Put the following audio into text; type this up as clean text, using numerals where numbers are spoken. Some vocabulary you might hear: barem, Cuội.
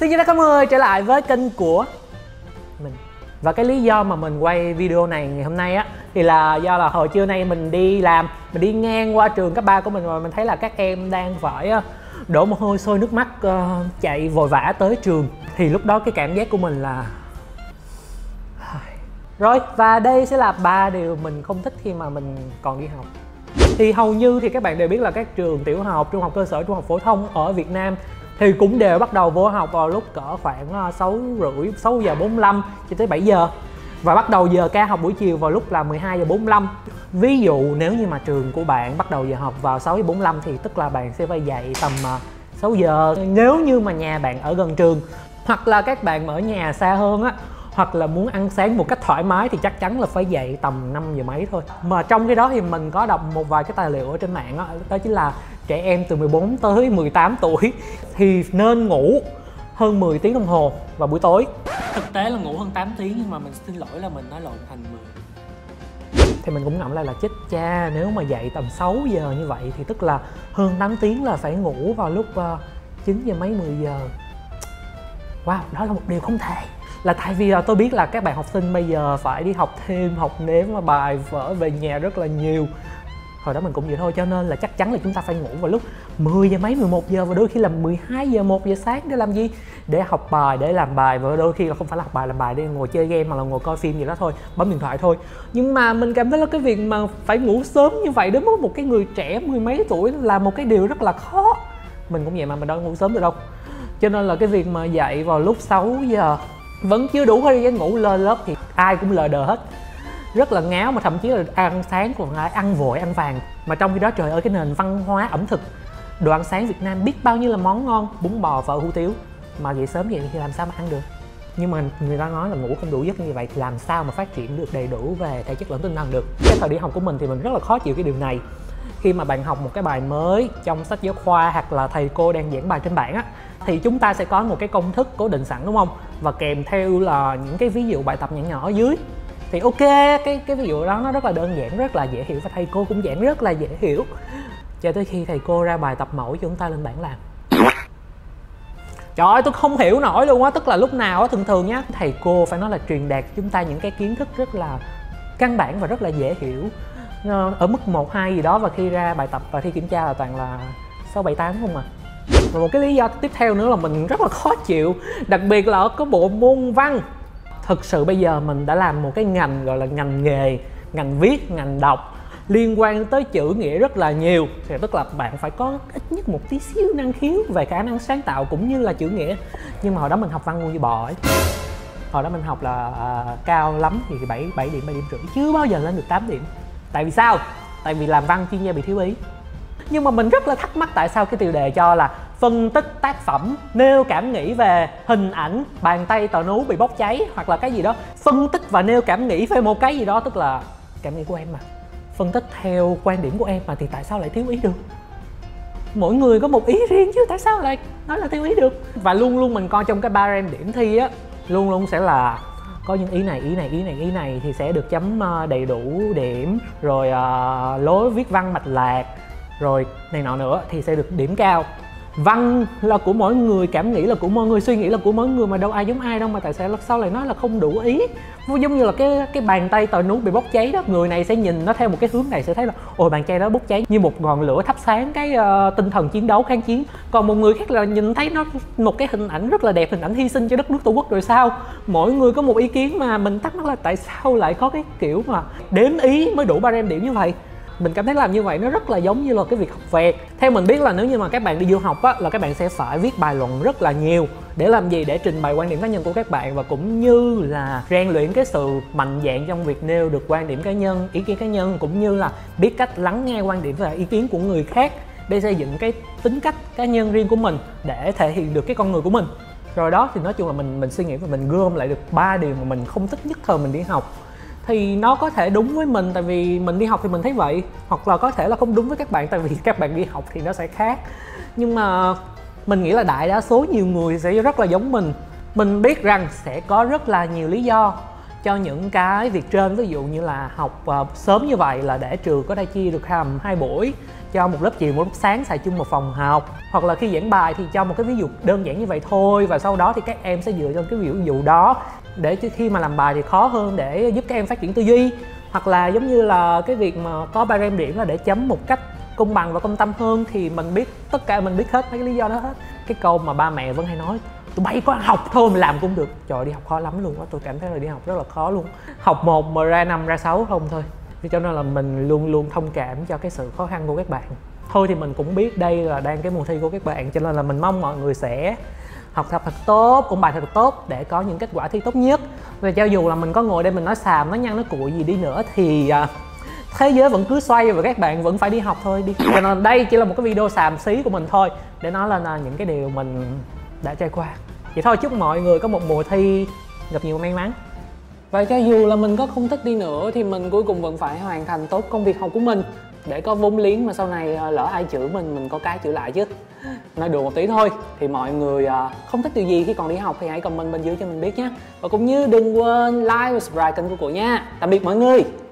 Xin chào các người trở lại với kênh của mình. Và cái lý do mà mình quay video này ngày hôm nay á thì là do là hồi trưa nay mình đi làm, mình đi ngang qua trường cấp 3 của mình và mình thấy là các em đang phải đổ mồ hôi sôi nước mắt chạy vội vã tới trường. Thì lúc đó cái cảm giác của mình là rồi, và đây sẽ là 3 điều mình không thích khi mà mình còn đi học. Thì hầu như thì các bạn đều biết là các trường tiểu học, trung học cơ sở, trung học phổ thông ở Việt Nam thì cũng đều bắt đầu vô học vào lúc cỡ khoảng 6h30, 6h45 cho tới 7h. Và bắt đầu giờ ca học buổi chiều vào lúc là 12h45. Ví dụ nếu như mà trường của bạn bắt đầu giờ học vào 6h45 thì tức là bạn sẽ phải dậy tầm 6h. Nếu như mà nhà bạn ở gần trường, hoặc là các bạn ở nhà xa hơn á, hoặc là muốn ăn sáng một cách thoải mái thì chắc chắn là phải dậy tầm 5 giờ mấy thôi. Mà trong cái đó thì mình có đọc một vài cái tài liệu ở trên mạng đó, đó chính là trẻ em từ 14 tới 18 tuổi thì nên ngủ hơn 10 tiếng đồng hồ vào buổi tối. Thực tế là ngủ hơn 8 tiếng nhưng mà mình xin lỗi là mình nói lộn thành 10. Thì mình cũng ngẫm lại là chết cha, nếu mà dậy tầm 6 giờ như vậy thì tức là hơn 8 tiếng là phải ngủ vào lúc 9 giờ mấy 10 giờ. Wow, đó là một điều không thể. Là tại vì tôi biết là các bạn học sinh bây giờ phải đi học thêm, học nếm và bài vở về nhà rất là nhiều. Hồi đó mình cũng vậy thôi, cho nên là chắc chắn là chúng ta phải ngủ vào lúc 10 giờ mấy, 11 giờ và đôi khi là 12 giờ, 1 giờ sáng để làm gì? Để học bài, để làm bài, và đôi khi là không phải là học bài, làm bài để ngồi chơi game mà là ngồi coi phim gì đó thôi, bấm điện thoại thôi. Nhưng mà mình cảm thấy là cái việc mà phải ngủ sớm như vậy đối với một cái người trẻ mười mấy tuổi là một cái điều rất là khó. Mình cũng vậy mà mình đâu ngủ sớm được đâu. Cho nên là cái việc mà dậy vào lúc 6 giờ vẫn chưa đủ thời gian ngủ, lên lớp thì ai cũng lờ đờ hết, rất là ngáo, mà thậm chí là ăn sáng còn lại ăn vội ăn vàng. Mà trong khi đó trời ơi, cái nền văn hóa ẩm thực đồ ăn sáng Việt Nam biết bao nhiêu là món ngon, bún bò, phở, hủ tiếu, mà dậy sớm vậy thì làm sao mà ăn được. Nhưng mà người ta nói là ngủ không đủ giấc như vậy thì làm sao mà phát triển được đầy đủ về thể chất lẫn tinh thần được. Cái thời đi học của mình thì mình rất là khó chịu cái điều này. Khi mà bạn học một cái bài mới trong sách giáo khoa hoặc là thầy cô đang giảng bài trên bảng á, thì chúng ta sẽ có một cái công thức cố định sẵn đúng không? Và kèm theo là những cái ví dụ bài tập nhỏ nhỏ ở dưới. Thì ok, cái ví dụ đó nó rất là đơn giản, rất là dễ hiểu và thầy cô cũng giảng rất là dễ hiểu. Cho tới khi thầy cô ra bài tập mẫu cho chúng ta lên bảng làm. Trời ơi, tôi không hiểu nổi luôn á, tức là lúc nào á, thường nhá, thầy cô phải nói là truyền đạt chúng ta những cái kiến thức rất là căn bản và rất là dễ hiểu ở mức 1, 2 gì đó, và khi ra bài tập và thi kiểm tra là toàn là 6, 7, 8 không à. Và một cái lý do tiếp theo nữa là mình rất là khó chịu, đặc biệt là ở cái bộ môn văn. Thực sự bây giờ mình đã làm một cái ngành gọi là ngành nghề, ngành viết, ngành đọc liên quan tới chữ nghĩa rất là nhiều, thì tức là bạn phải có ít nhất một tí xíu năng khiếu về khả năng sáng tạo cũng như là chữ nghĩa. Nhưng mà hồi đó mình học văn ngu như bò ấy. Hồi đó mình học là cao lắm thì 7 điểm, 7 điểm rưỡi, chưa bao giờ lên được 8 điểm. Tại vì sao? Tại vì làm văn chuyên gia bị thiếu ý. Nhưng mà mình rất là thắc mắc tại sao cái tiêu đề cho là phân tích tác phẩm, nêu cảm nghĩ về hình ảnh, bàn tay tờ nú bị bốc cháy hoặc là cái gì đó, phân tích và nêu cảm nghĩ về một cái gì đó, tức là cảm nghĩ của em mà, phân tích theo quan điểm của em mà, thì tại sao lại thiếu ý được? Mỗi người có một ý riêng chứ tại sao lại nói là thiếu ý được? Và luôn luôn mình coi trong cái ba rem điểm thi á, luôn luôn sẽ là có những ý này thì sẽ được chấm đầy đủ điểm, rồi lối viết văn mạch lạc, rồi này nọ nữa thì sẽ được điểm cao. Văn là của mỗi người, cảm nghĩ là của mỗi người, suy nghĩ là của mỗi người, mà đâu ai giống ai đâu, mà tại sao lúc sau lại nói là không đủ ý. Giống như là cái bàn tay tòi nút bị bốc cháy đó, người này sẽ nhìn nó theo một cái hướng này, sẽ thấy là ôi bàn tay đó bốc cháy như một ngọn lửa thắp sáng cái tinh thần chiến đấu kháng chiến. Còn một người khác là nhìn thấy nó một cái hình ảnh rất là đẹp, hình ảnh hy sinh cho đất nước Tổ quốc rồi sao. Mỗi người có một ý kiến mà mình thắc mắc là tại sao lại có cái kiểu mà đếm ý mới đủ ba rem điểm như vậy. Mình cảm thấy làm như vậy nó rất là giống như là cái việc học vẹt. Theo mình biết là nếu như mà các bạn đi du học á, là các bạn sẽ phải viết bài luận rất là nhiều. Để làm gì? Để trình bày quan điểm cá nhân của các bạn, và cũng như là rèn luyện cái sự mạnh dạn trong việc nêu được quan điểm cá nhân, ý kiến cá nhân, cũng như là biết cách lắng nghe quan điểm và ý kiến của người khác để xây dựng cái tính cách cá nhân riêng của mình, để thể hiện được cái con người của mình. Rồi đó, thì nói chung là mình suy nghĩ và mình gom lại được 3 điều mà mình không thích nhất thời mình đi học. Thì nó có thể đúng với mình tại vì mình đi học thì mình thấy vậy, hoặc là có thể là không đúng với các bạn tại vì các bạn đi học thì nó sẽ khác. Nhưng mà mình nghĩ là đại đa số nhiều người sẽ rất là giống mình. Mình biết rằng sẽ có rất là nhiều lý do cho những cái việc trên, ví dụ như là học sớm như vậy là để trường có thể chia được hầm 2 buổi cho một lớp chiều, một lớp sáng xài chung một phòng học. Hoặc là khi giảng bài thì cho một cái ví dụ đơn giản như vậy thôi, và sau đó thì các em sẽ dựa trên cái ví dụ đó để khi mà làm bài thì khó hơn, để giúp các em phát triển tư duy. Hoặc là giống như là cái việc mà có barem điểm là để chấm một cách công bằng và công tâm hơn, thì mình biết tất cả, mình biết hết mấy cái lý do đó hết. Cái câu mà ba mẹ vẫn hay nói: tụi bay có học thôi mà làm cũng được. Trời, đi học khó lắm luôn á, tôi cảm thấy là đi học rất là khó luôn. Học 1 mà ra 5 ra 6 không thôi. Cho nên là mình luôn luôn thông cảm cho cái sự khó khăn của các bạn. Thôi thì mình cũng biết đây là đang cái mùa thi của các bạn, cho nên là mình mong mọi người sẽ học thật tốt, cũng bài thật tốt để có những kết quả thi tốt nhất. Và cho dù là mình có ngồi đây mình nói xàm, nói nhăn, nói cuội gì đi nữa thì thế giới vẫn cứ xoay và các bạn vẫn phải đi học thôi đi. Cho nên đây chỉ là một cái video xàm xí của mình thôi, để nói lên là những cái điều mình đã trải qua. Vậy thôi, chúc mọi người có một mùa thi gặp nhiều may mắn. Và cho dù là mình có không thích đi nữa thì mình cuối cùng vẫn phải hoàn thành tốt công việc học của mình, để có vốn liếng mà sau này lỡ ai chửi mình có cái chửi lại chứ. Nói đùa một tí thôi. Thì mọi người không thích điều gì khi còn đi học thì hãy comment bên dưới cho mình biết nhé. Và cũng như đừng quên like và subscribe kênh của Cuội nha. Tạm biệt mọi người.